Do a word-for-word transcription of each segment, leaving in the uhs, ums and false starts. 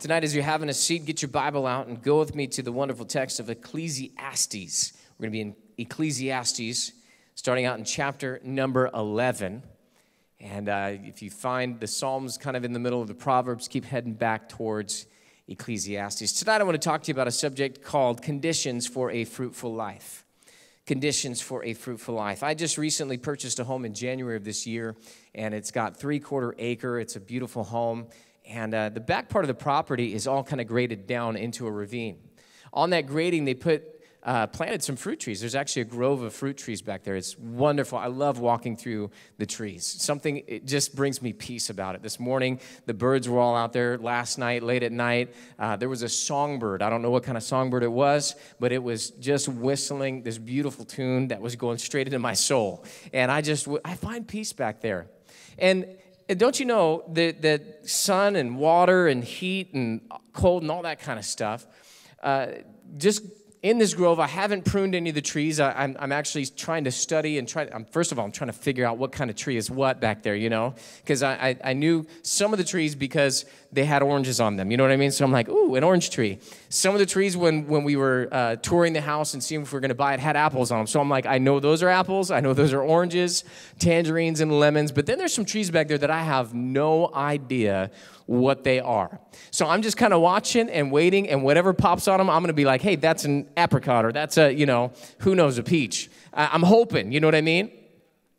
Tonight, as you're having a seat, get your Bible out and go with me to the wonderful text of Ecclesiastes. We're going to be in Ecclesiastes, starting out in chapter number eleven. And uh, if you find the Psalms kind of in the middle of the Proverbs, keep heading back towards Ecclesiastes. Tonight, I want to talk to you about a subject called Conditions for a Fruitful Life. Conditions for a Fruitful Life. I just recently purchased a home in January of this year, and it's got three-quarter acre. It's a beautiful home. And uh, the back part of the property is all kind of graded down into a ravine. On that grading, they put uh, planted some fruit trees. There's actually a grove of fruit trees back there. It's wonderful. I love walking through the trees. Something, it just brings me peace about it. This morning, the birds were all out there. Last night, late at night, uh, there was a songbird. I don't know what kind of songbird it was, but it was just whistling this beautiful tune that was going straight into my soul. And I just, I find peace back there. And don't you know that, that sun and water and heat and cold and all that kind of stuff, uh, just in this grove, I haven't pruned any of the trees. I, I'm, I'm actually trying to study and try, I'm, first of all, I'm trying to figure out what kind of tree is what back there, you know, because I, I, I knew some of the trees because they had oranges on them, you know what I mean? So I'm like, ooh, an orange tree. Some of the trees when, when we were uh, touring the house and seeing if we were going to buy it had apples on them. So I'm like, I know those are apples. I know those are oranges, tangerines, and lemons. But then there's some trees back there that I have no idea what they are. So I'm just kind of watching and waiting, and whatever pops on them, I'm going to be like, hey, that's an apricot, or that's a, you know, who knows, a peach. I I'm hoping, you know what I mean?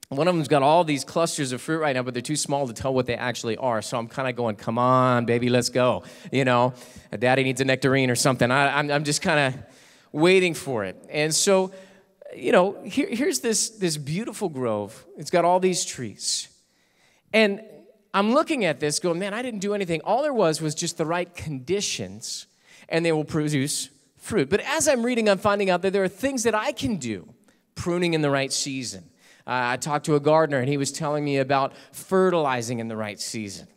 One of them's got all these clusters of fruit right now, but they're too small to tell what they actually are. So I'm kind of going, come on, baby, let's go. You know, daddy needs a nectarine or something. I, I'm, I'm just kind of waiting for it. And so, you know, here, here's this, this beautiful grove. It's got all these trees. And I'm looking at this going, man, I didn't do anything. All there was was just the right conditions, and they will produce fruit. But as I'm reading, I'm finding out that there are things that I can do, pruning in the right season. Uh, I talked to a gardener, and he was telling me about fertilizing in the right season.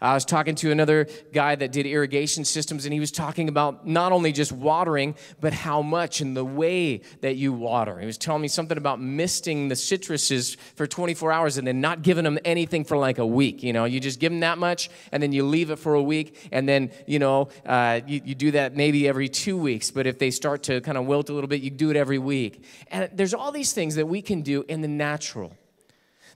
I was talking to another guy that did irrigation systems, and he was talking about not only just watering, but how much and the way that you water. He was telling me something about misting the citruses for twenty-four hours and then not giving them anything for like a week. You know, you just give them that much, and then you leave it for a week, and then, you know, uh, you, you do that maybe every two weeks. But if they start to kind of wilt a little bit, you do it every week. And there's all these things that we can do in the natural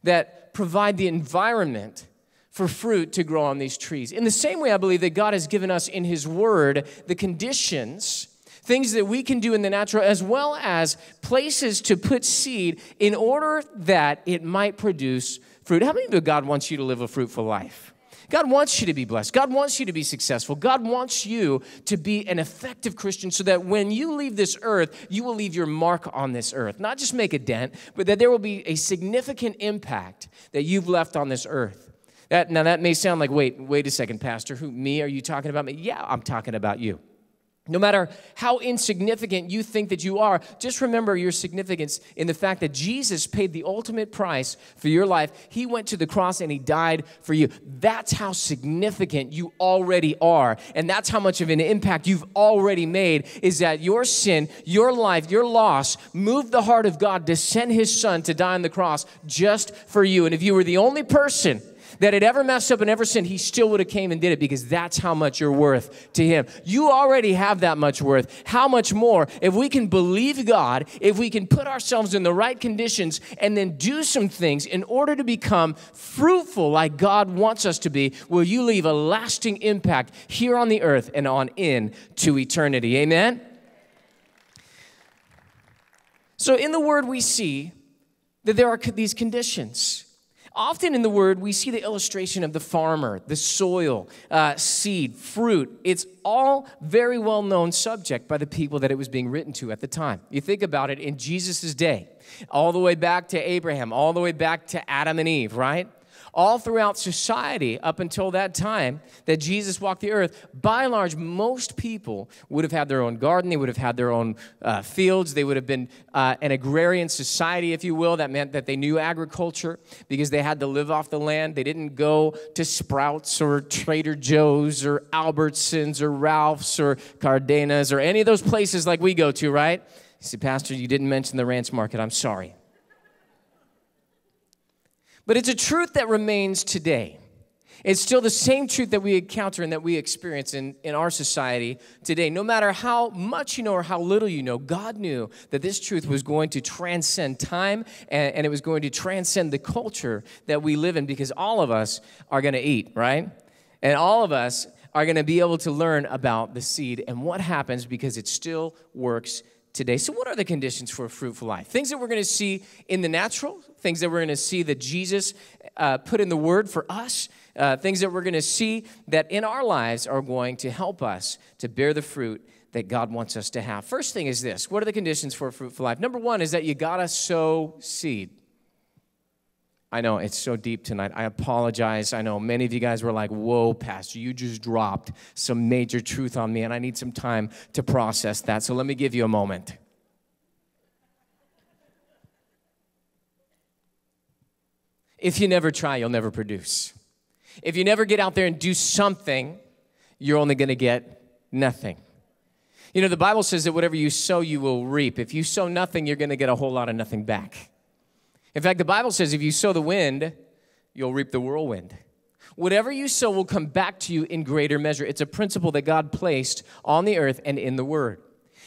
that provide the environment for fruit to grow on these trees. In the same way, I believe that God has given us in His Word the conditions, things that we can do in the natural, as well as places to put seed in order that it might produce fruit. How many of you, God wants you to live a fruitful life? God wants you to be blessed. God wants you to be successful. God wants you to be an effective Christian so that when you leave this earth, you will leave your mark on this earth. Not just make a dent, but that there will be a significant impact that you've left on this earth. That, now, that may sound like, wait, wait a second, Pastor. Who, me? Are you talking about me? Yeah, I'm talking about you. No matter how insignificant you think that you are, just remember your significance in the fact that Jesus paid the ultimate price for your life. He went to the cross and He died for you. That's how significant you already are, and that's how much of an impact you've already made, is that your sin, your life, your loss moved the heart of God to send His Son to die on the cross just for you. And if you were the only person that had ever messed up and ever sinned, He still would have came and did it, because that's how much you're worth to Him. You already have that much worth. How much more if we can believe God, if we can put ourselves in the right conditions and then do some things in order to become fruitful like God wants us to be, will you leave a lasting impact here on the earth and on in to eternity. Amen? So in the Word, we see that there are these conditions. Often in the Word, we see the illustration of the farmer, the soil, uh, seed, fruit. It's all very well-known subject by the people that it was being written to at the time. You think about it in Jesus' day, all the way back to Abraham, all the way back to Adam and Eve, right? All throughout society up until that time that Jesus walked the earth, by and large, most people would have had their own garden. They would have had their own uh, fields. They would have been uh, an agrarian society, if you will. That meant that they knew agriculture because they had to live off the land. They didn't go to Sprouts or Trader Joe's or Albertsons or Ralph's or Cardenas or any of those places like we go to, right? You say, Pastor, you didn't mention the ranch market. I'm sorry. But it's a truth that remains today. It's still the same truth that we encounter and that we experience in, in our society today. No matter how much you know or how little you know, God knew that this truth was going to transcend time and, and it was going to transcend the culture that we live in, because all of us are going to eat, right? And all of us are going to be able to learn about the seed and what happens, because it still works today. So what are the conditions for a fruitful life? Things that we're going to see in the natural, things that we're going to see that Jesus uh, put in the Word for us, Uh, things that we're going to see that in our lives are going to help us to bear the fruit that God wants us to have. First thing is this. What are the conditions for a fruitful life? Number one is that you got to sow seed. I know, it's so deep tonight. I apologize. I know many of you guys were like, whoa, Pastor, you just dropped some major truth on me, and I need some time to process that. So let me give you a moment. If you never try, you'll never produce. If you never get out there and do something, you're only going to get nothing. You know, the Bible says that whatever you sow, you will reap. If you sow nothing, you're going to get a whole lot of nothing back. In fact, the Bible says if you sow the wind, you'll reap the whirlwind. Whatever you sow will come back to you in greater measure. It's a principle that God placed on the earth and in the Word.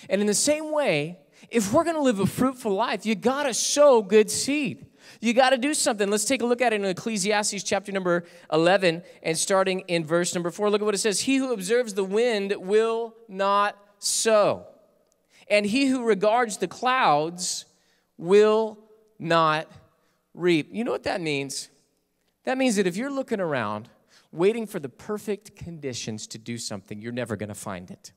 And in the same way, if we're going to live a fruitful life, you got to sow good seed. You got to do something. Let's take a look at it in Ecclesiastes chapter number eleven and starting in verse number four. Look at what it says. He who observes the wind will not sow, and he who regards the clouds will not reap. You know what that means? That means that if you're looking around, waiting for the perfect conditions to do something, you're never going to find it.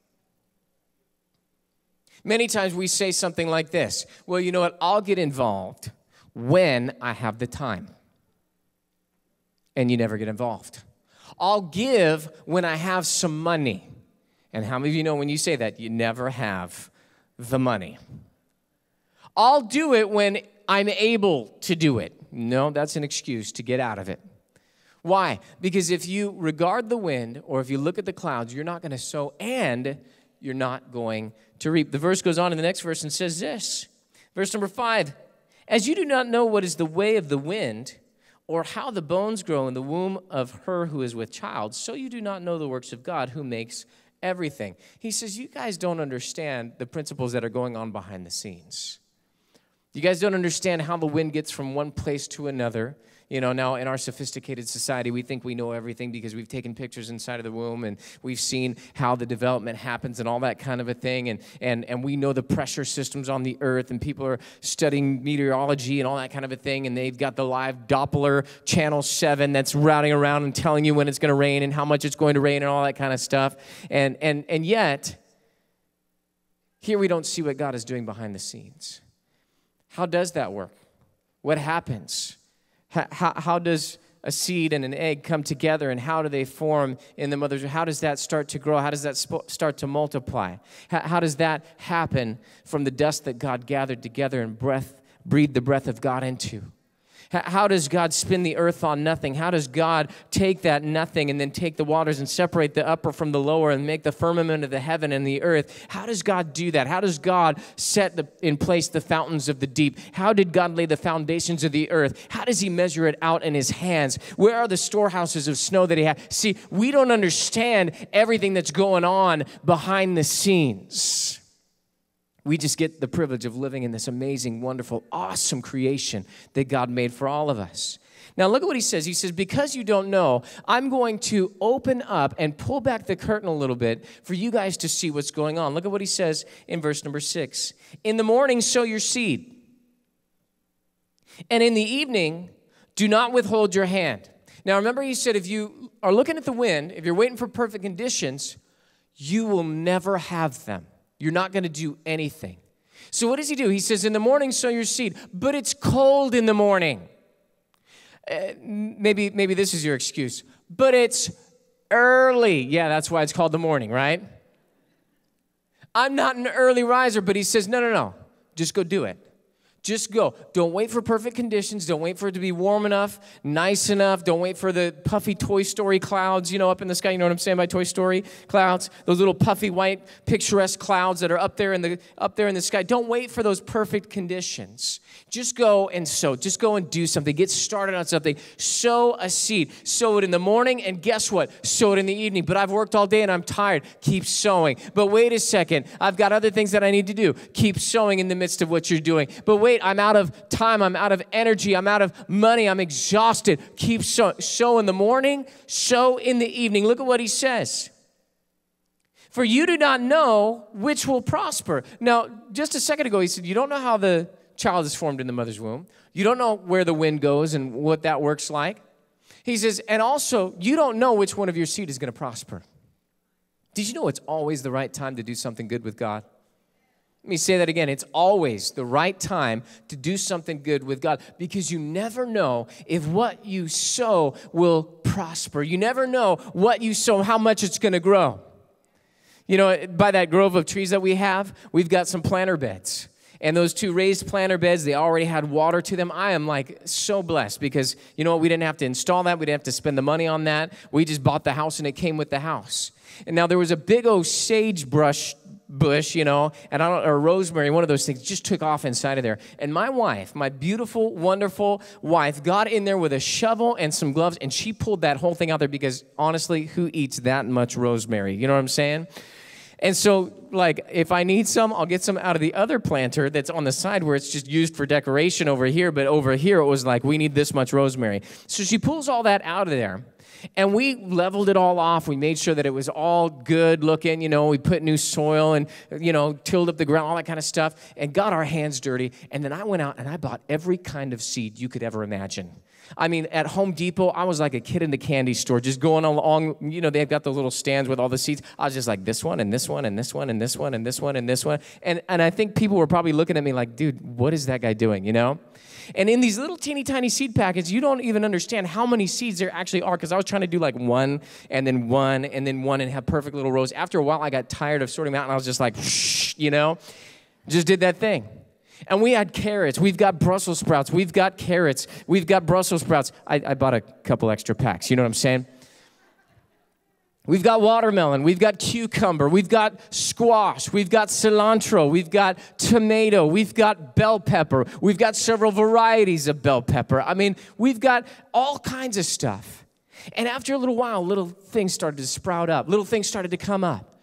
Many times we say something like this. Well, you know what? I'll get involved when I have the time, and you never get involved. I'll give when I have some money, and how many of you know when you say that, you never have the money. I'll do it when I'm able to do it. No, that's an excuse to get out of it. Why? Because if you regard the wind or if you look at the clouds, you're not going to sow and you're not going to reap. The verse goes on in the next verse and says this, verse number five, as you do not know what is the way of the wind, or how the bones grow in the womb of her who is with child, so you do not know the works of God who makes everything. He says, you guys don't understand the principles that are going on behind the scenes. You guys don't understand how the wind gets from one place to another. You know, now in our sophisticated society, we think we know everything because we've taken pictures inside of the womb and we've seen how the development happens and all that kind of a thing. And, and, and we know the pressure systems on the earth, and people are studying meteorology and all that kind of a thing. And they've got the live Doppler Channel seven that's routing around and telling you when it's going to rain and how much it's going to rain and all that kind of stuff. And, and, and yet, here we don't see what God is doing behind the scenes. How does that work? What happens? How, how does a seed and an egg come together, and how do they form in the mother's? How does that start to grow? How does that sp- start to multiply? How, how does that happen from the dust that God gathered together and breath, breathed the breath of God into? How, how does God spin the earth on nothing? How does God take that nothing and then take the waters and separate the upper from the lower and make the firmament of the heaven and the earth? How does God do that? How does God set the, in place the fountains of the deep? How did God lay the foundations of the earth? How does he measure it out in his hands? Where are the storehouses of snow that he had? See, we don't understand everything that's going on behind the scenes. We just get the privilege of living in this amazing, wonderful, awesome creation that God made for all of us. Now, look at what he says. He says, because you don't know, I'm going to open up and pull back the curtain a little bit for you guys to see what's going on. Look at what he says in verse number six. In the morning, sow your seed, and in the evening, do not withhold your hand. Now, remember he said, if you are looking at the wind, if you're waiting for perfect conditions, you will never have them. You're not going to do anything. So what does he do? He says, in the morning, sow your seed, but it's cold in the morning. Uh, maybe, maybe this is your excuse, but it's early. Yeah, that's why it's called the morning, right? I'm not an early riser, but he says, no, no, no, just go do it. Just go. Don't wait for perfect conditions. Don't wait for it to be warm enough, nice enough. Don't wait for the puffy Toy Story clouds, you know, up in the sky. You know what I'm saying by Toy Story clouds? Those little puffy white picturesque clouds that are up there in the up there in the sky. Don't wait for those perfect conditions. Just go and sow. Just go and do something. Get started on something. Sow a seed. Sow it in the morning, and guess what? Sow it in the evening. But I've worked all day and I'm tired. Keep sowing. But wait a second. I've got other things that I need to do. Keep sowing in the midst of what you're doing. But wait, I'm out of time, I'm out of energy, I'm out of money, I'm exhausted. Keep sowing. Sow in the morning, sow in the evening. Look at what he says. For you do not know which will prosper. Now, just a second ago, he said, you don't know how the child is formed in the mother's womb. You don't know where the wind goes and what that works like. He says, and also, you don't know which one of your seed is going to prosper. Did you know it's always the right time to do something good with God? Let me say that again. It's always the right time to do something good with God because you never know if what you sow will prosper. You never know what you sow, how much it's going to grow. You know, by that grove of trees that we have, we've got some planter beds. And those two raised planter beds, they already had water to them. I am, like, so blessed because, you know what, we didn't have to install that. We didn't have to spend the money on that. We just bought the house, and it came with the house. And now there was a big old sagebrush bush, you know, and I don't, or rosemary, one of those things just took off inside of there. And my wife, my beautiful, wonderful wife, got in there with a shovel and some gloves, and she pulled that whole thing out there because, honestly, who eats that much rosemary? You know what I'm saying? And so, like, if I need some, I'll get some out of the other planter that's on the side where it's just used for decoration over here, but over here it was like, we need this much rosemary. So she pulls all that out of there. And we leveled it all off. We made sure that it was all good looking. You know, we put new soil and, you know, tilled up the ground, all that kind of stuff, and got our hands dirty. And then I went out and I bought every kind of seed you could ever imagine. I mean, at Home Depot, I was like a kid in the candy store, just going along. You know, they've got the little stands with all the seeds. I was just like, this one and this one and this one and this one and this one and this one. And, and I think people were probably looking at me like, dude, what is that guy doing, you know? And in these little teeny tiny seed packets, you don't even understand how many seeds there actually are because I was trying to do like one and then one and then one and have perfect little rows. After a while, I got tired of sorting them out, and I was just like, shh, you know, just did that thing. And we had carrots. We've got Brussels sprouts. We've got carrots. We've got Brussels sprouts. I, I bought a couple extra packs. You know what I'm saying? We've got watermelon, we've got cucumber, we've got squash, we've got cilantro, we've got tomato, we've got bell pepper, we've got several varieties of bell pepper. I mean, we've got all kinds of stuff. And after a little while, little things started to sprout up, little things started to come up.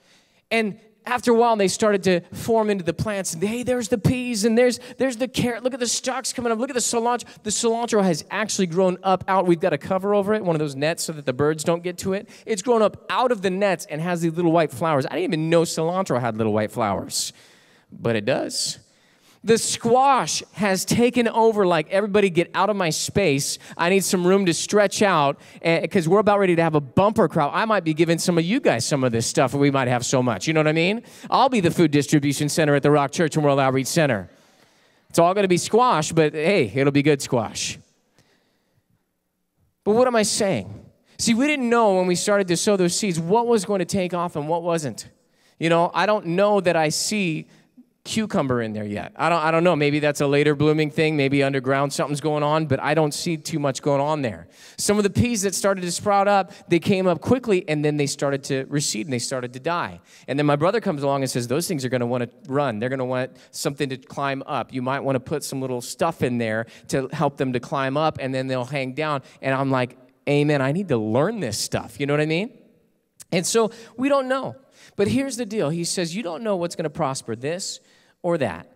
And after a while, they started to form into the plants. And, hey, there's the peas, and there's there's the carrot. Look at the stalks coming up. Look at the cilantro. The cilantro has actually grown up out. We've got a cover over it, one of those nets so that the birds don't get to it. It's grown up out of the nets and has these little white flowers. I didn't even know cilantro had little white flowers, but it does. The squash has taken over, like, everybody get out of my space. I need some room to stretch out because we're about ready to have a bumper crop. I might be giving some of you guys some of this stuff, and we might have so much. You know what I mean? I'll be the food distribution center at the Rock Church and World Outreach Center. It's all going to be squash, but, hey, it'll be good squash. But what am I saying? See, we didn't know when we started to sow those seeds what was going to take off and what wasn't. You know, I don't know that I see cucumber in there yet. I don't I don't know. Maybe that's a later blooming thing. Maybe underground something's going on, but I don't see too much going on there. Some of the peas that started to sprout up, they came up quickly, and then they started to recede, and they started to die. And then my brother comes along and says, those things are going to want to run. They're going to want something to climb up. You might want to put some little stuff in there to help them to climb up, and then they'll hang down. And I'm like, amen, I need to learn this stuff. You know what I mean? And so we don't know. But here's the deal. He says, you don't know what's going to prosper, this or that,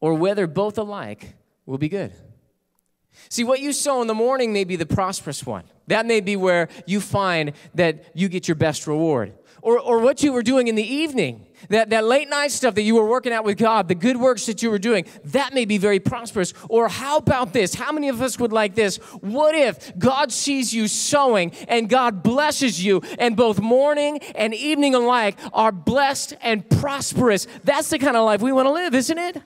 or whether both alike will be good. See, what you sow in the morning may be the prosperous one. That may be where you find that you get your best reward. Or, or what you were doing in the evening, that, that late night stuff that you were working out with God, the good works that you were doing, that may be very prosperous. Or how about this? How many of us would like this? What if God sees you sowing and God blesses you, and both morning and evening alike are blessed and prosperous? That's the kind of life we want to live, isn't it?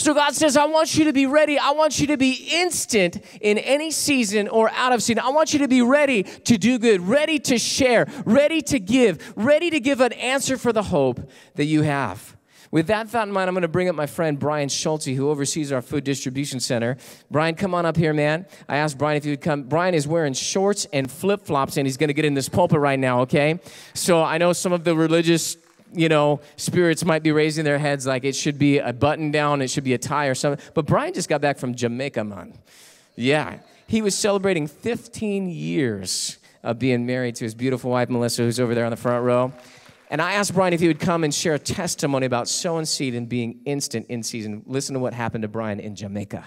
So God says, I want you to be ready. I want you to be instant in any season or out of season. I want you to be ready to do good, ready to share, ready to give, ready to give an answer for the hope that you have. With that thought in mind, I'm going to bring up my friend Brian Schultz, who oversees our food distribution center. Brian, come on up here, man. I asked Brian if he would come. Brian is wearing shorts and flip-flops, and he's going to get in this pulpit right now, okay? So I know some of the religious, you know, spirits might be raising their heads like it should be a button-down, it should be a tie or something. But Brian just got back from Jamaica, man. Yeah. He was celebrating fifteen years of being married to his beautiful wife, Melissa, who's over there on the front row. And I asked Brian if he would come and share a testimony about sowing seed and being instant in season. Listen to what happened to Brian in Jamaica.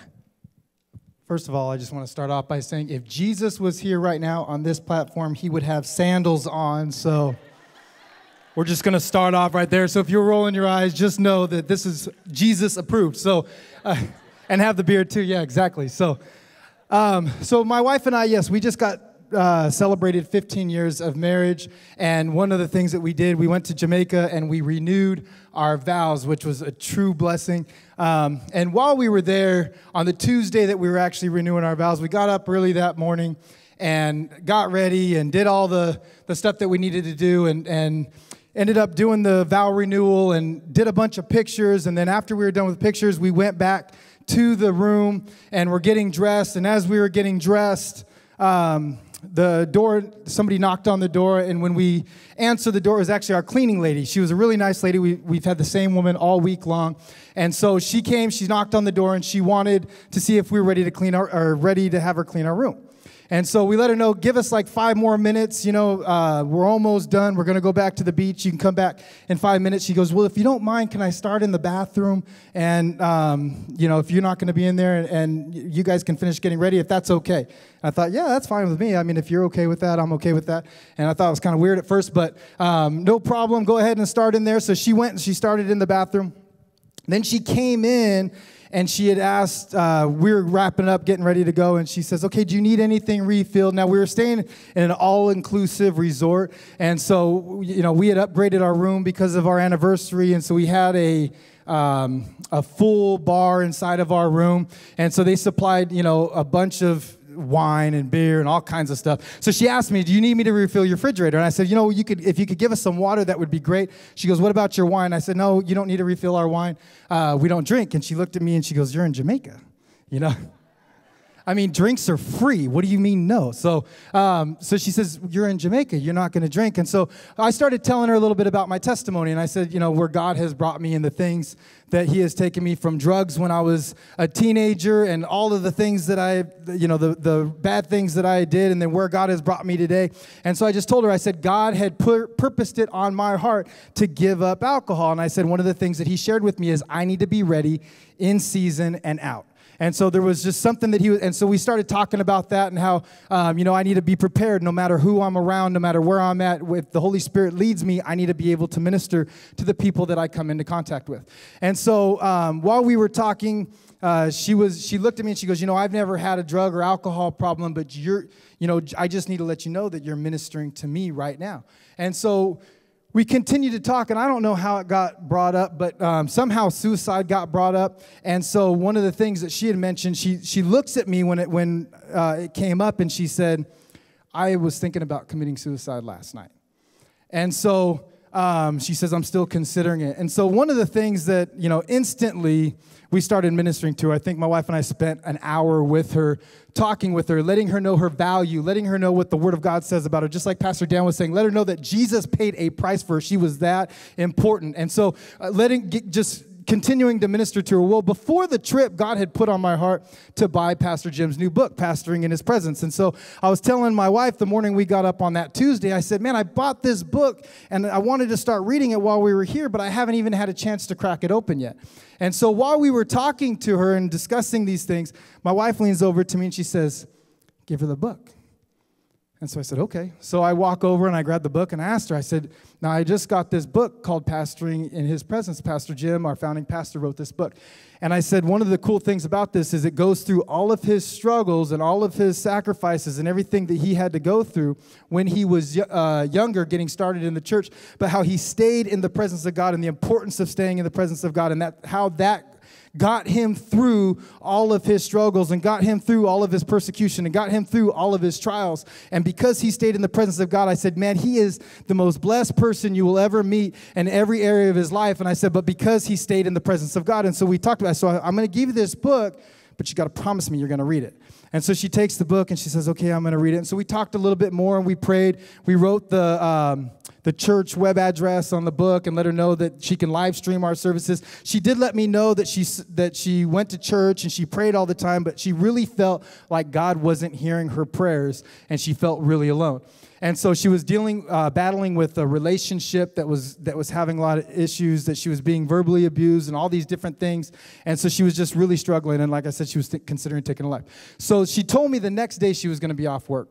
First of all, I just want to start off by saying if Jesus was here right now on this platform, he would have sandals on. So we're just going to start off right there. So if you're rolling your eyes, just know that this is Jesus approved. So, uh, and have the beard too. Yeah, exactly. So, um, so my wife and I, yes, we just got Uh, celebrated fifteen years of marriage, and one of the things that we did, we went to Jamaica and we renewed our vows, which was a true blessing. Um, and while we were there, on the Tuesday that we were actually renewing our vows, we got up early that morning and got ready and did all the, the stuff that we needed to do, and, and ended up doing the vow renewal and did a bunch of pictures. And then after we were done with pictures, we went back to the room and we're getting dressed. And as we were getting dressed, um, the door, somebody knocked on the door, and when we answered the door, it was actually our cleaning lady. She was a really nice lady. We, we've had the same woman all week long. And so she came, she knocked on the door, and she wanted to see if we were ready to clean our, or ready to have her clean our room. And so we let her know, give us like five more minutes, you know, uh, we're almost done. We're going to go back to the beach. You can come back in five minutes. She goes, well, if you don't mind, can I start in the bathroom? And, um, you know, if you're not going to be in there and, and you guys can finish getting ready, if that's okay. And I thought, yeah, that's fine with me. I mean, if you're okay with that, I'm okay with that. And I thought it was kind of weird at first, but um, no problem. Go ahead and start in there. So she went and she started in the bathroom. Then she came in. And she had asked, uh, we were wrapping up, getting ready to go, and she says, okay, do you need anything refilled? Now, we were staying in an all-inclusive resort, and so, you know, we had upgraded our room because of our anniversary, and so we had a um, a full bar inside of our room, and so they supplied, you know, a bunch of wine and beer and all kinds of stuff. So she asked me, do you need me to refill your refrigerator? And I said, you know, you could, if you could give us some water, that would be great. She goes, what about your wine? I said, no, you don't need to refill our wine. Uh, we don't drink. And she looked at me and she goes, you're in Jamaica, you know? I mean, drinks are free. What do you mean no? So um, so she says, you're in Jamaica. You're not going to drink. And so I started telling her a little bit about my testimony. And I said, you know, where God has brought me and the things that he has taken me from drugs when I was a teenager and all of the things that I, you know, the, the bad things that I did, and then where God has brought me today. And so I just told her, I said, God had pur- purposed it on my heart to give up alcohol. And I said, one of the things that he shared with me is I need to be ready in season and out. And so there was just something that he was, and so we started talking about that and how, um, you know, I need to be prepared no matter who I'm around, no matter where I'm at. If the Holy Spirit leads me, I need to be able to minister to the people that I come into contact with. And so um, while we were talking, uh, she was, she looked at me and she goes, you know, I've never had a drug or alcohol problem, but you're, you know, I just need to let you know that you're ministering to me right now. And so we continued to talk, and I don't know how it got brought up, but um, somehow suicide got brought up. And so one of the things that she had mentioned, she she looks at me when it when uh, it came up, and she said, I was thinking about committing suicide last night. And so um, she says, I'm still considering it. And so one of the things that, you know, instantly we started ministering to her. I think my wife and I spent an hour with her, talking with her, letting her know her value, letting her know what the Word of God says about her. Just like Pastor Dan was saying, let her know that Jesus paid a price for her. She was that important. And so uh, letting just continuing to minister to her. Well, before the trip, God had put on my heart to buy Pastor Jim's new book, Pastoring in His Presence. And so I was telling my wife the morning we got up on that Tuesday, I said, man, I bought this book, and I wanted to start reading it while we were here, but I haven't even had a chance to crack it open yet. And so while we were talking to her and discussing these things, my wife leans over to me and she says, give her the book. And so I said, okay. So I walk over and I grab the book and I asked her, I said, now I just got this book called Pastoring in His Presence. Pastor Jim, our founding pastor, wrote this book. And I said, one of the cool things about this is it goes through all of his struggles and all of his sacrifices and everything that he had to go through when he was uh, younger, getting started in the church, but how he stayed in the presence of God and the importance of staying in the presence of God, and that how that got him through all of his struggles and got him through all of his persecution and got him through all of his trials. And because he stayed in the presence of God, I said, man, he is the most blessed person you will ever meet in every area of his life. And I said, but because he stayed in the presence of God. And so we talked about it. So I'm going to give you this book, but you got to promise me you're going to read it. And so she takes the book and she says, okay, I'm going to read it. And so we talked a little bit more and we prayed. We wrote the um, the church web address on the book and let her know that she can live stream our services. She did let me know that she, that she went to church and she prayed all the time, but she really felt like God wasn't hearing her prayers and she felt really alone. And so she was dealing, uh, battling with a relationship that was that was having a lot of issues, that she was being verbally abused and all these different things. And so she was just really struggling. And like I said, she was th- considering taking a life. So she told me the next day she was going to be off work.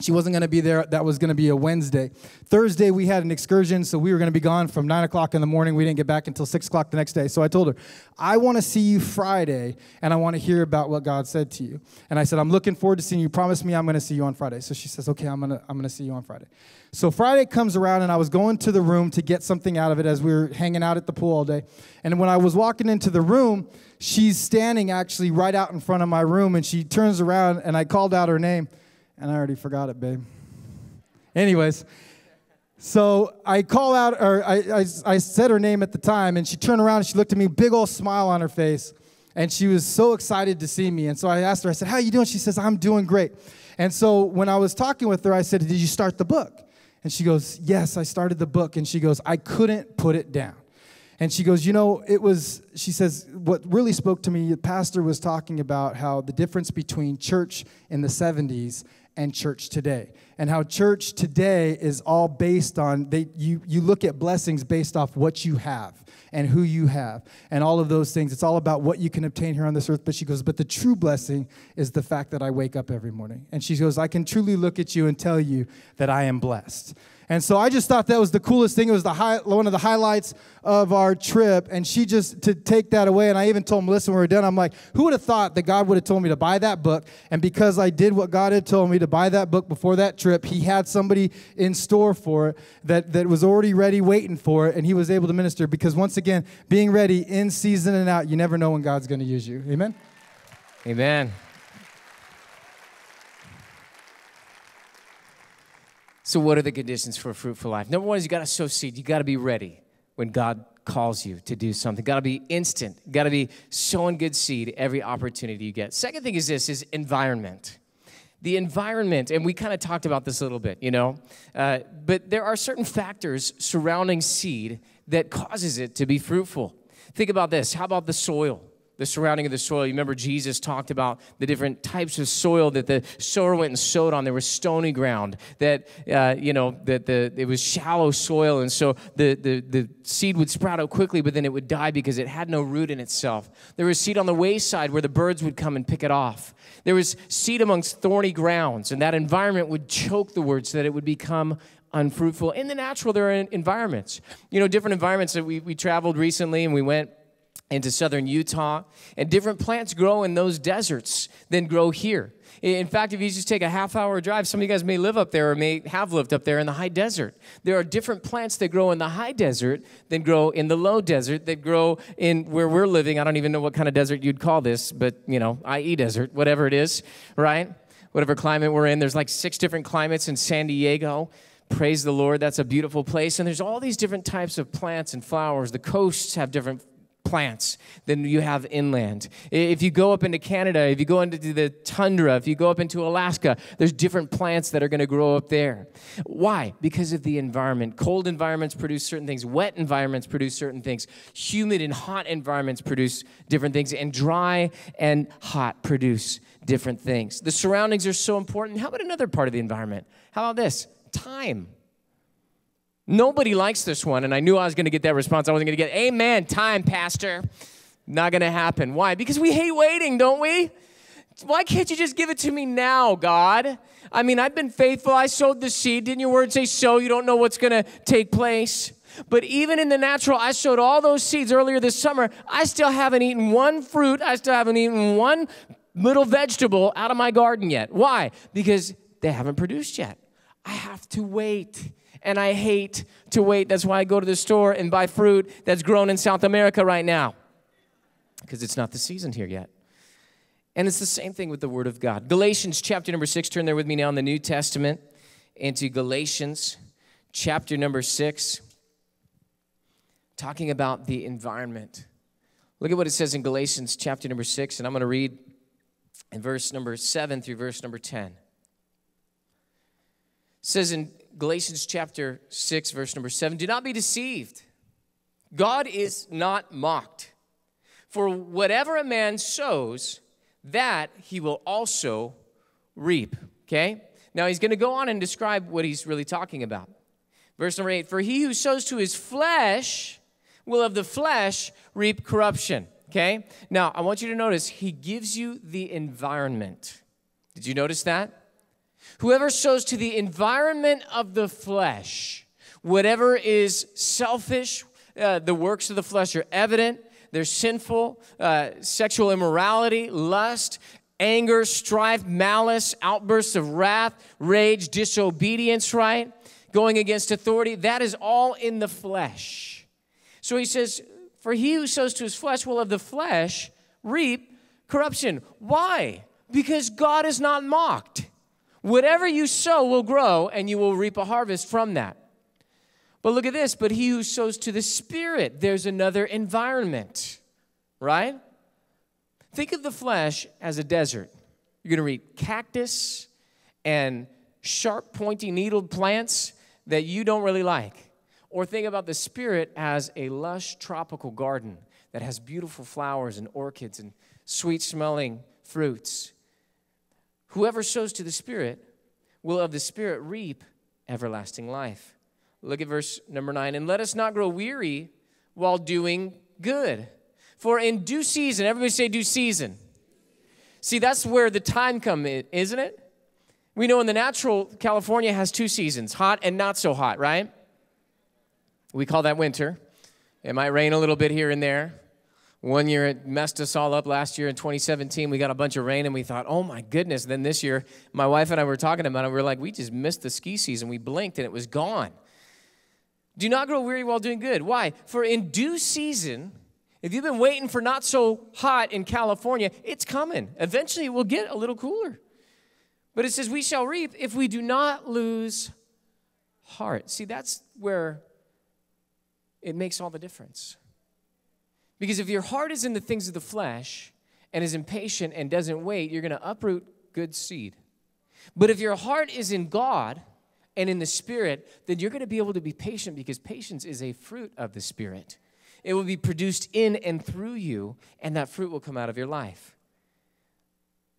She wasn't going to be there. That was going to be a Wednesday. Thursday, we had an excursion, so we were going to be gone from nine o'clock in the morning. We didn't get back until six o'clock the next day. So I told her, I want to see you Friday, and I want to hear about what God said to you. And I said, I'm looking forward to seeing you. Promise me I'm going to see you on Friday. So she says, okay, I'm going to I'm going to see you on Friday. So Friday comes around, and I was going to the room to get something out of it as we were hanging out at the pool all day. And when I was walking into the room, she's standing actually right out in front of my room, and she turns around, and I called out her name. And I already forgot it, babe. Anyways, so I call out, or I, I, I said her name at the time, and she turned around and she looked at me, big old smile on her face, and she was so excited to see me. And so I asked her, I said, how you doing? She says, I'm doing great. And so when I was talking with her, I said, did you start the book? And she goes, yes, I started the book. And she goes, I couldn't put it down. And she goes, you know, it was, she says, what really spoke to me, the pastor was talking about how the difference between church in the seventies and church today, and how church today is all based on, they you you look at blessings based off what you have and who you have and all of those things. It's all about what you can obtain here on this earth. But she goes, but the true blessing is the fact that I wake up every morning. And she goes, I can truly look at you and tell you that I am blessed. And so I just thought that was the coolest thing. It was the high, one of the highlights of our trip. And she just, to take that away, and I even told Melissa when we were done, I'm like, who would have thought that God would have told me to buy that book? And because I did what God had told me to buy that book before that trip, he had somebody in store for it that, that was already ready, waiting for it, and he was able to minister. Because once again, being ready in season and out, you never know when God's going to use you. Amen? Amen. So what are the conditions for a fruitful life? Number one is you got to sow seed. You got to be ready when God calls you to do something. Got to be instant. Got to be sowing good seed every opportunity you get. Second thing is this, is environment. The environment, and we kind of talked about this a little bit, you know, uh, but there are certain factors surrounding seed that causes it to be fruitful. Think about this. How about the soil? The surrounding of the soil. You remember Jesus talked about the different types of soil that the sower went and sowed on. There was stony ground, that, uh, you know, that the it was shallow soil, and so the, the, the seed would sprout out quickly, but then it would die because it had no root in itself. There was seed on the wayside where the birds would come and pick it off. There was seed amongst thorny grounds, and that environment would choke the word so that it would become unfruitful. In the natural, there are environments. You know, different environments that we, we traveled recently, and we went into southern Utah, and different plants grow in those deserts than grow here. In fact, if you just take a half-hour drive, some of you guys may live up there or may have lived up there in the high desert. There are different plants that grow in the high desert than grow in the low desert, that grow in where we're living. I don't even know what kind of desert you'd call this, but, you know, I E desert, whatever it is, right? Whatever climate we're in. There's like six different climates in San Diego. Praise the Lord, that's a beautiful place. And there's all these different types of plants and flowers. The coasts have different plants than you have inland. If you go up into Canada, if you go into the tundra, if you go up into Alaska, there's different plants that are going to grow up there. Why? Because of the environment. Cold environments produce certain things. Wet environments produce certain things. Humid and hot environments produce different things. And dry and hot produce different things. The surroundings are so important. How about another part of the environment? How about this? Time. Nobody likes this one, and I knew I was going to get that response. I wasn't going to get, amen, time, pastor. Not going to happen. Why? Because we hate waiting, don't we? Why can't you just give it to me now, God? I mean, I've been faithful. I sowed the seed. Didn't your word say sow? You don't know what's going to take place. But even in the natural, I sowed all those seeds earlier this summer. I still haven't eaten one fruit. I still haven't eaten one little vegetable out of my garden yet. Why? Because they haven't produced yet. I have to wait. And I hate to wait. That's why I go to the store and buy fruit that's grown in South America right now. because it's not the season here yet. And it's the same thing with the Word of God. Galatians chapter number six, turn there with me now in the New Testament into Galatians chapter number six, talking about the environment. Look at what it says in Galatians chapter number six, and I'm going to read in verse number seven through verse number ten. It says in Galatians chapter six, verse number seven, do not be deceived. God is not mocked. For whatever a man sows, that he will also reap. Okay? Now he's going to go on and describe what he's really talking about. Verse number eight, for he who sows to his flesh will of the flesh reap corruption. Okay? Now, I want you to notice, he gives you the environment. Did you notice that? Whoever sows to the environment of the flesh, whatever is selfish, uh, the works of the flesh are evident. They're sinful, uh, sexual immorality, lust, anger, strife, malice, outbursts of wrath, rage, disobedience, right? Going against authority. That is all in the flesh. So he says, for he who sows to his flesh will of the flesh reap corruption. Why? Because God is not mocked. Whatever you sow will grow, and you will reap a harvest from that. But look at this. But he who sows to the Spirit, there's another environment, right? Think of the flesh as a desert. You're going to eat cactus and sharp, pointy, needled plants that you don't really like. Or think about the Spirit as a lush tropical garden that has beautiful flowers and orchids and sweet-smelling fruits. Whoever sows to the Spirit will of the Spirit reap everlasting life. Look at verse number nine. And let us not grow weary while doing good. For in due season, everybody say due season. See, that's where the time comes in, isn't it? We know in the natural, California has two seasons, hot and not so hot, right? We call that winter. It might rain a little bit here and there. One year it messed us all up. Last year in twenty seventeen, we got a bunch of rain, and we thought, oh, my goodness. And then this year, my wife and I were talking about it. We were like, we just missed the ski season. We blinked, and it was gone. Do not grow weary while doing good. Why? For in due season, if you've been waiting for not so hot in California, it's coming. Eventually, it will get a little cooler. But it says, we shall reap if we do not lose heart. See, that's where it makes all the difference. Because if your heart is in the things of the flesh and is impatient and doesn't wait, you're going to uproot good seed. But if your heart is in God and in the Spirit, then you're going to be able to be patient, because patience is a fruit of the Spirit. It will be produced in and through you, and that fruit will come out of your life.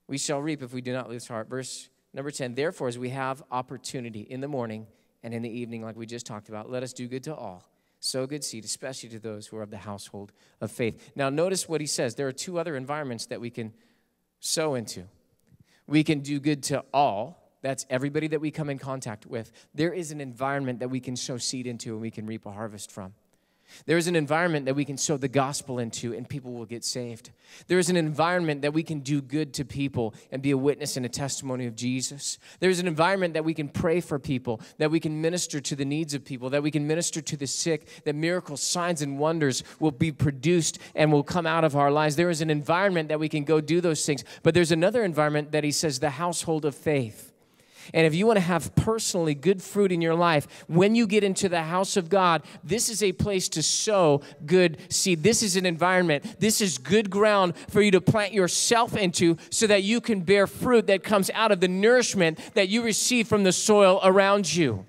We shall reap if we do not lose heart. Verse number ten, therefore, as we have opportunity in the morning and in the evening, like we just talked about, let us do good to all, sow good seed, especially to those who are of the household of faith. Now, notice what he says. There are two other environments that we can sow into. We can do good to all. That's everybody that we come in contact with. There is an environment that we can sow seed into and we can reap a harvest from. There is an environment that we can sow the gospel into and people will get saved. There is an environment that we can do good to people and be a witness and a testimony of Jesus. There is an environment that we can pray for people, that we can minister to the needs of people, that we can minister to the sick, that miracles, signs, and wonders will be produced and will come out of our lives. There is an environment that we can go do those things. But there's another environment that he says, the household of faith. And if you want to have personally good fruit in your life, when you get into the house of God, this is a place to sow good seed. This is an environment. This is good ground for you to plant yourself into so that you can bear fruit that comes out of the nourishment that you receive from the soil around you.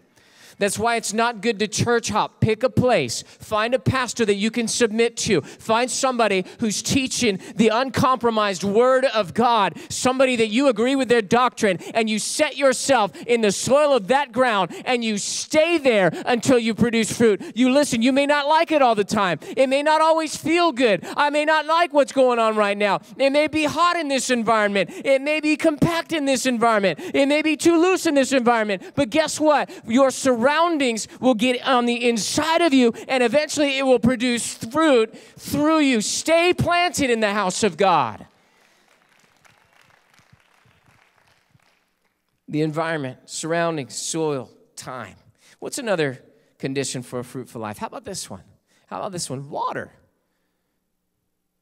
That's why it's not good to church hop. Pick a place. Find a pastor that you can submit to. Find somebody who's teaching the uncompromised Word of God, somebody that you agree with their doctrine, and you set yourself in the soil of that ground, and you stay there until you produce fruit. You listen. You may not like it all the time. It may not always feel good. I may not like what's going on right now. It may be hot in this environment. It may be compact in this environment. It may be too loose in this environment. But guess what? You're surrounded. Surroundings will get on the inside of you, and eventually it will produce fruit through you. Stay planted in the house of God. The environment, surroundings, soil, time. What's another condition for a fruitful life? How about this one? How about this one? Water.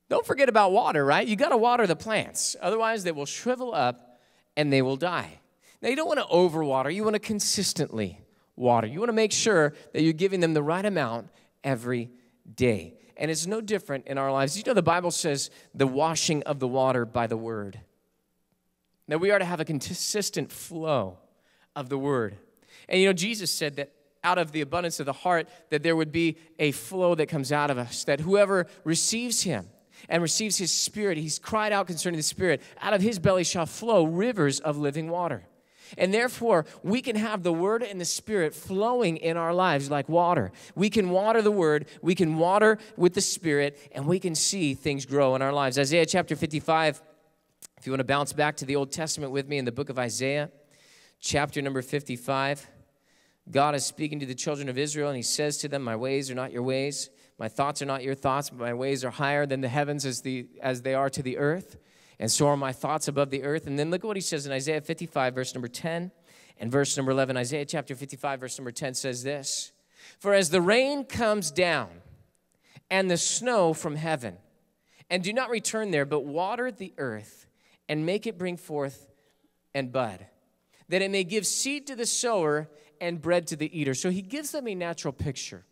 Don't forget about water, right? You got to water the plants. Otherwise, they will shrivel up and they will die. Now, you don't want to overwater. You want to consistently water. You want to make sure that you're giving them the right amount every day. And it's no different in our lives. You know, the Bible says the washing of the water by the word. That we are to have a consistent flow of the word. And, you know, Jesus said that out of the abundance of the heart, that there would be a flow that comes out of us, that whoever receives him and receives his spirit, he's cried out concerning the spirit, out of his belly shall flow rivers of living water. And therefore, we can have the word and the spirit flowing in our lives like water. We can water the word, we can water with the spirit, and we can see things grow in our lives. Isaiah chapter fifty-five, if you want to bounce back to the Old Testament with me in the book of Isaiah, chapter number fifty-five, God is speaking to the children of Israel, and he says to them, my ways are not your ways, my thoughts are not your thoughts, but my ways are higher than the heavens as, the, as they are to the earth. And so are my thoughts above the earth. And then look at what he says in Isaiah fifty-five, verse number ten, and verse number eleven. Isaiah chapter fifty-five, verse number ten says this, for as the rain comes down and the snow from heaven, and do not return there, but water the earth and make it bring forth and bud, that it may give seed to the sower and bread to the eater. So he gives them a natural picture.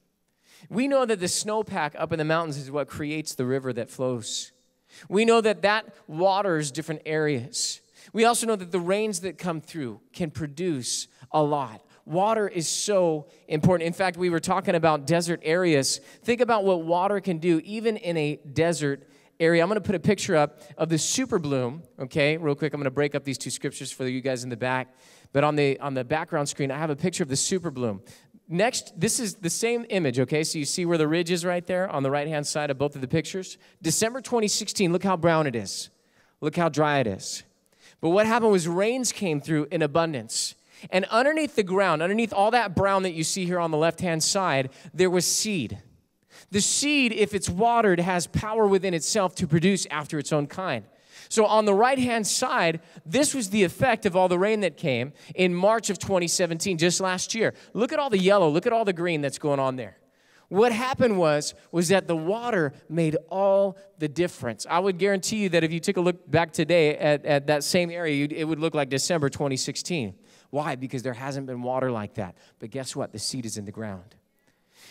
We know that the snowpack up in the mountains is what creates the river that flows. We know that that waters different areas. We also know that the rains that come through can produce a lot. Water is so important. In fact, we were talking about desert areas. Think about what water can do even in a desert area. I'm going to put a picture up of the super bloom, okay? Real quick, I'm going to break up these two scriptures for you guys in the back. But on the, on the background screen, I have a picture of the super bloom. Next, this is the same image, okay? So you see where the ridge is right there on the right-hand side of both of the pictures? December twenty sixteen, look how brown it is. Look how dry it is. But what happened was rains came through in abundance. And underneath the ground, underneath all that brown that you see here on the left-hand side, there was seed. The seed, if it's watered, has power within itself to produce after its own kind. So on the right-hand side, this was the effect of all the rain that came in March of twenty seventeen, just last year. Look at all the yellow. Look at all the green that's going on there. What happened was, was that the water made all the difference. I would guarantee you that if you took a look back today at, at that same area, you'd, it would look like December twenty sixteen. Why? Because there hasn't been water like that. But guess what? The seed is in the ground.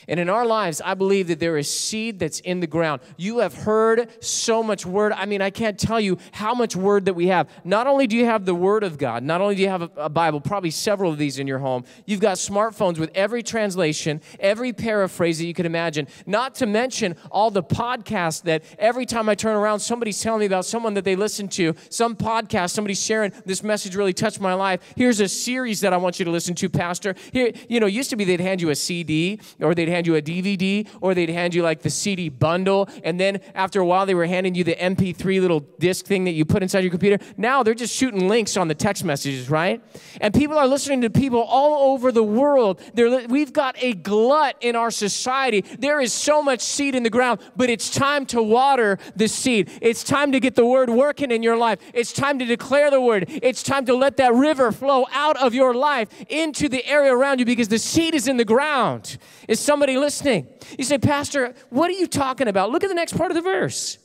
And in our lives, I believe that there is seed that's in the ground. You have heard so much word. I mean, I can't tell you how much word that we have. Not only do you have the Word of God, not only do you have a, a Bible, probably several of these in your home, you've got smartphones with every translation, every paraphrase that you can imagine, not to mention all the podcasts that every time I turn around, somebody's telling me about someone that they listen to, some podcast, somebody's sharing, this message really touched my life. Here's a series that I want you to listen to, Pastor. Here, you know, it used to be they'd hand you a C D, or they'd hand you a D V D, or they'd hand you like the C D bundle, and then after a while they were handing you the M P three little disc thing that you put inside your computer. Now they're just shooting links on the text messages, right? And people are listening to people all over the world. They're, we've got a glut in our society. There is so much seed in the ground, but it's time to water the seed. It's time to get the word working in your life. It's time to declare the word. It's time to let that river flow out of your life into the area around you because the seed is in the ground. It's somebody listening. You say, Pastor, what are you talking about? Look at the next part of the verse.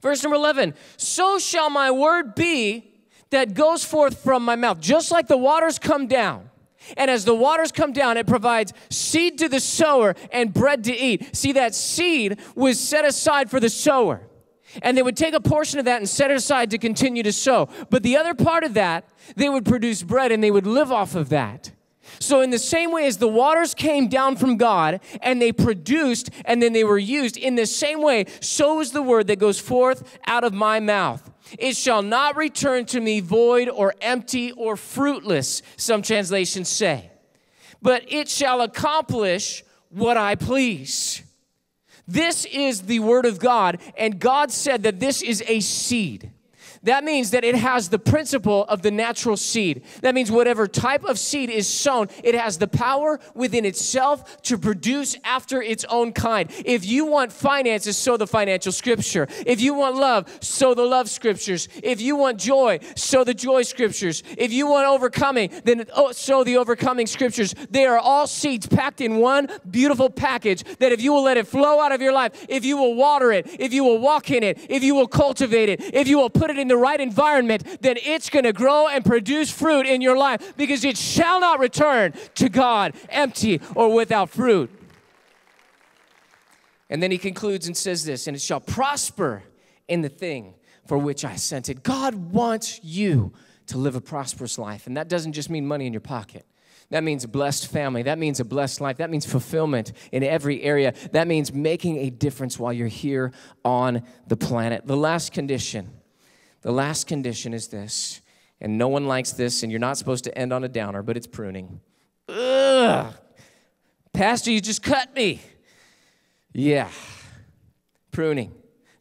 Verse number eleven, so shall my word be that goes forth from my mouth. Just like the waters come down, and as the waters come down, it provides seed to the sower and bread to eat. See, that seed was set aside for the sower. And they would take a portion of that and set it aside to continue to sow. But the other part of that, they would produce bread and they would live off of that. So in the same way as the waters came down from God and they produced and then they were used, in the same way, so is the word that goes forth out of my mouth. It shall not return to me void or empty or fruitless, some translations say, but it shall accomplish what I please. This is the word of God, and God said that this is a seed. That means that it has the principle of the natural seed. That means whatever type of seed is sown, it has the power within itself to produce after its own kind. If you want finances, sow the financial scripture. If you want love, sow the love scriptures. If you want joy, sow the joy scriptures. If you want overcoming, then sow the overcoming scriptures. They are all seeds packed in one beautiful package that if you will let it flow out of your life, if you will water it, if you will walk in it, if you will cultivate it, if you will put it in the right environment, then it's going to grow and produce fruit in your life because it shall not return to God empty or without fruit. And then he concludes and says this, and it shall prosper in the thing for which I sent it. God wants you to live a prosperous life. And that doesn't just mean money in your pocket. That means a blessed family. That means a blessed life. That means fulfillment in every area. That means making a difference while you're here on the planet. The last condition, the last condition is this, and no one likes this, and you're not supposed to end on a downer, but it's pruning. Ugh. Pastor, you just cut me. Yeah, pruning.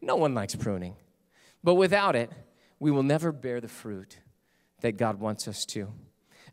No one likes pruning, but without it, we will never bear the fruit that God wants us to.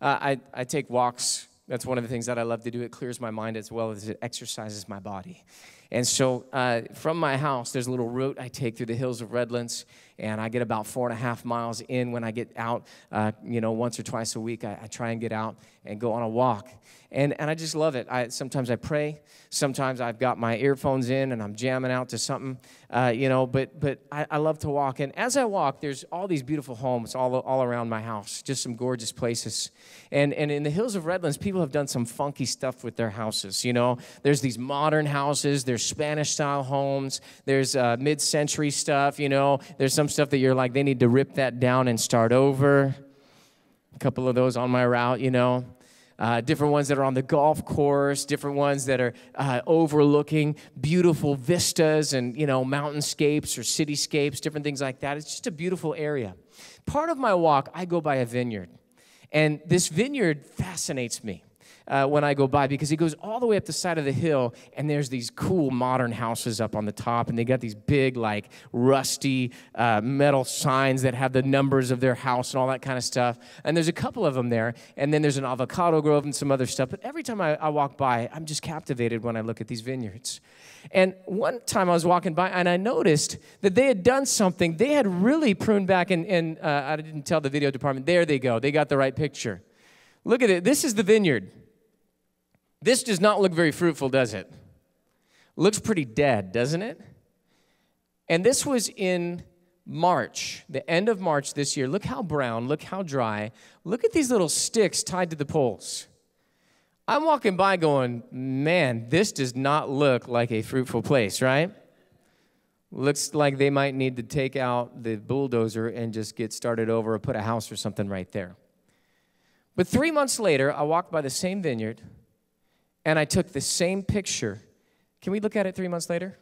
Uh, I, I take walks. That's one of the things that I love to do. It clears my mind as well as it exercises my body. And so uh, from my house, there's a little route I take through the hills of Redlands, and I get about four and a half miles in when I get out. Uh, you know, once or twice a week, I, I try and get out and go on a walk. And, and I just love it. I, sometimes I pray. Sometimes I've got my earphones in, and I'm jamming out to something, uh, you know, but, but I, I love to walk. And as I walk, there's all these beautiful homes all, all around my house, just some gorgeous places. And, and in the hills of Redlands, people have done some funky stuff with their houses, you know. There's these modern houses. There's Spanish-style homes. There's uh, mid-century stuff, you know. There's some stuff that you're like, they need to rip that down and start over. A couple of those on my route, you know. Uh, different ones that are on the golf course, different ones that are uh, overlooking beautiful vistas and, you know, mountainscapes or cityscapes, different things like that. It's just a beautiful area. Part of my walk, I go by a vineyard, and this vineyard fascinates me uh, when I go by because it goes all the way up the side of the hill, and there's these cool modern houses up on the top, and they got these big, like, rusty uh, metal signs that have the numbers of their house and all that kind of stuff, and there's a couple of them there, and then there's an avocado grove and some other stuff, but every time I, I walk by, I'm just captivated when I look at these vineyards. And one time I was walking by, and I noticed that they had done something. They had really pruned back, and, and uh, I didn't tell the video department. There they go. They got the right picture. Look at it. This is the vineyard. This does not look very fruitful, does it? Looks pretty dead, doesn't it? And this was in March, the end of March this year. Look how brown. Look how dry. Look at these little sticks tied to the poles. I'm walking by going, man, this does not look like a fruitful place, right? Looks like they might need to take out the bulldozer and just get started over or put a house or something right there. But three months later, I walked by the same vineyard, and I took the same picture. Can we look at it three months later?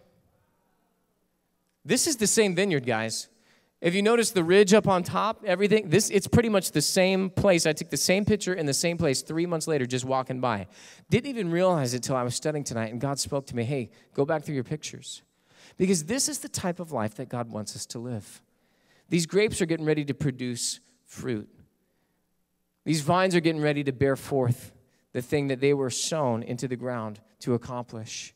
This is the same vineyard, guys. If you notice the ridge up on top, everything, this it's pretty much the same place. I took the same picture in the same place three months later just walking by. Didn't even realize it until I was studying tonight, and God spoke to me, hey, go back through your pictures. Because this is the type of life that God wants us to live. These grapes are getting ready to produce fruit. These vines are getting ready to bear forth the thing that they were sown into the ground to accomplish.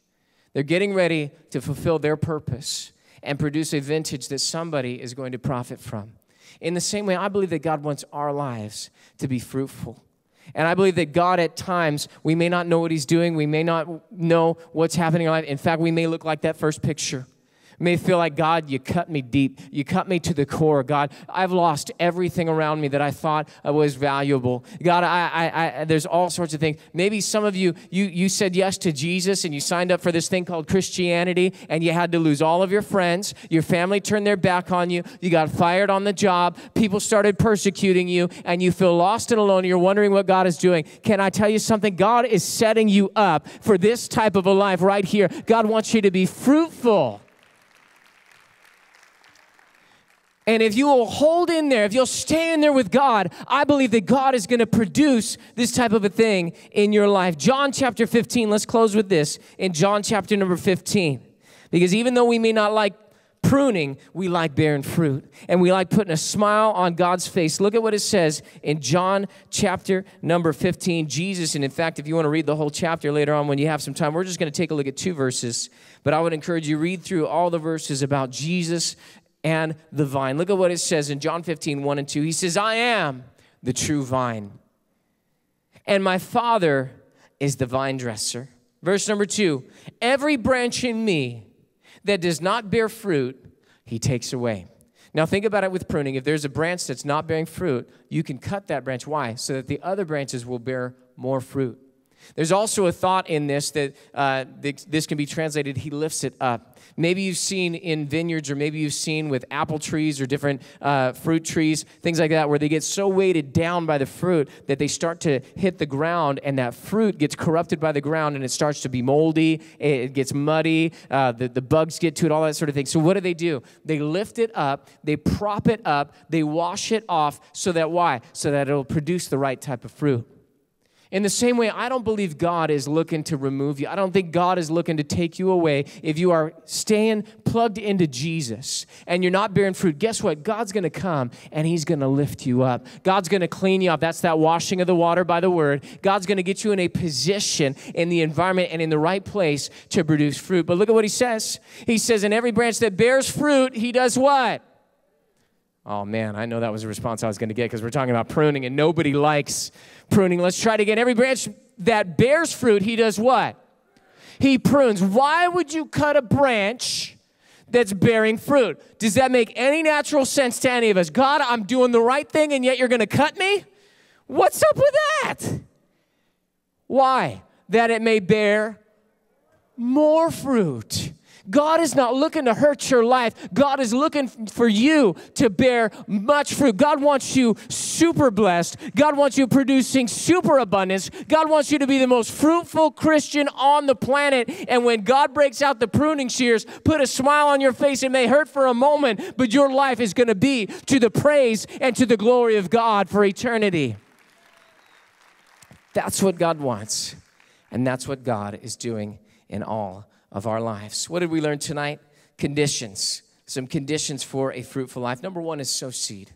They're getting ready to fulfill their purpose and produce a vintage that somebody is going to profit from. In the same way, I believe that God wants our lives to be fruitful. And I believe that God, at times, we may not know what he's doing. We may not know what's happening in our life. In fact, we may look like that first picture. We may feel like, God, you cut me deep. You cut me to the core. God, I've lost everything around me that I thought was valuable. God, I, I, I, there's all sorts of things. Maybe some of you, you, you said yes to Jesus, and you signed up for this thing called Christianity, and you had to lose all of your friends. Your family turned their back on you. You got fired on the job. People started persecuting you, and you feel lost and alone. You're wondering what God is doing. Can I tell you something? God is setting you up for this type of a life right here. God wants you to be fruitful. And if you will hold in there, if you'll stay in there with God, I believe that God is going to produce this type of a thing in your life. John chapter fifteen, let's close with this. In John chapter number fifteen, because even though we may not like pruning, we like bearing fruit, and we like putting a smile on God's face. Look at what it says in John chapter number fifteen. Jesus, and in fact, if you want to read the whole chapter later on when you have some time, we're just going to take a look at two verses, but I would encourage you to read through all the verses about Jesus and the vine. Look at what it says in John fifteen, one and two. He says, I am the true vine, and my Father is the vine dresser. Verse number two, every branch in me that does not bear fruit, he takes away. Now think about it with pruning. If there's a branch that's not bearing fruit, you can cut that branch. Why? So that the other branches will bear more fruit. There's also a thought in this that uh, this can be translated, he lifts it up. Maybe you've seen in vineyards, or maybe you've seen with apple trees or different uh, fruit trees, things like that, where they get so weighted down by the fruit that they start to hit the ground, and that fruit gets corrupted by the ground, and it starts to be moldy, it gets muddy, uh, the, the bugs get to it, all that sort of thing. So what do they do? They lift it up, they prop it up, they wash it off, so that why? So that it'll produce the right type of fruit. In the same way, I don't believe God is looking to remove you. I don't think God is looking to take you away. If you are staying plugged into Jesus and you're not bearing fruit, guess what? God's going to come and he's going to lift you up. God's going to clean you up. That's that washing of the water by the word. God's going to get you in a position in the environment and in the right place to produce fruit. But look at what he says. He says, in every branch that bears fruit, he does what? Oh, man, I know that was a response I was going to get, because we're talking about pruning, and nobody likes pruning. Let's try to get every branch that bears fruit, he does what? He prunes. Why would you cut a branch that's bearing fruit? Does that make any natural sense to any of us? God, I'm doing the right thing, and yet you're going to cut me? What's up with that? Why? That it may bear more fruit. God is not looking to hurt your life. God is looking for you to bear much fruit. God wants you super blessed. God wants you producing super abundance. God wants you to be the most fruitful Christian on the planet. And when God breaks out the pruning shears, put a smile on your face. It may hurt for a moment, but your life is going to be to the praise and to the glory of God for eternity. That's what God wants. And that's what God is doing in all of our lives. What did we learn tonight? Conditions. Some conditions for a fruitful life. Number one is sow seed.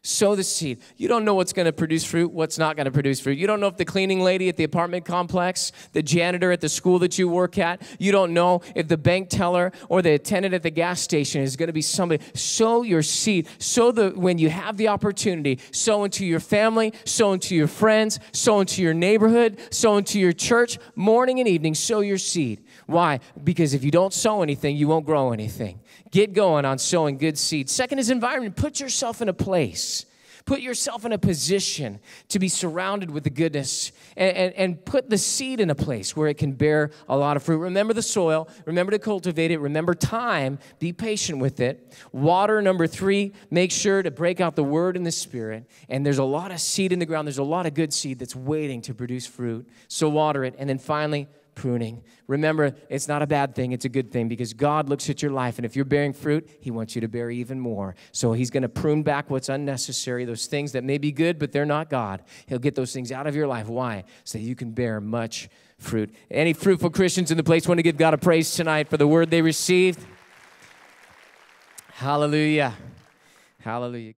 Sow the seed. You don't know what's going to produce fruit, what's not going to produce fruit. You don't know if the cleaning lady at the apartment complex, the janitor at the school that you work at, you don't know if the bank teller or the attendant at the gas station is going to be somebody. Sow your seed. Sow the, when you have the opportunity, sow into your family, sow into your friends, sow into your neighborhood, sow into your church, morning and evening, sow your seed. Why? Because if you don't sow anything, you won't grow anything. Get going on sowing good seed. Second is environment. Put yourself in a place. Put yourself in a position to be surrounded with the goodness, and, and, and put the seed in a place where it can bear a lot of fruit. Remember the soil. Remember to cultivate it. Remember time. Be patient with it. Water, number three, make sure to break out the word and the spirit. And there's a lot of seed in the ground. There's a lot of good seed that's waiting to produce fruit. So water it. And then finally, pruning. Remember, it's not a bad thing, it's a good thing, because God looks at your life, and if you're bearing fruit, he wants you to bear even more. So he's going to prune back what's unnecessary, those things that may be good, but they're not God. He'll get those things out of your life. Why? So that you can bear much fruit. Any fruitful Christians in the place want to give God a praise tonight for the word they received? Hallelujah. Hallelujah.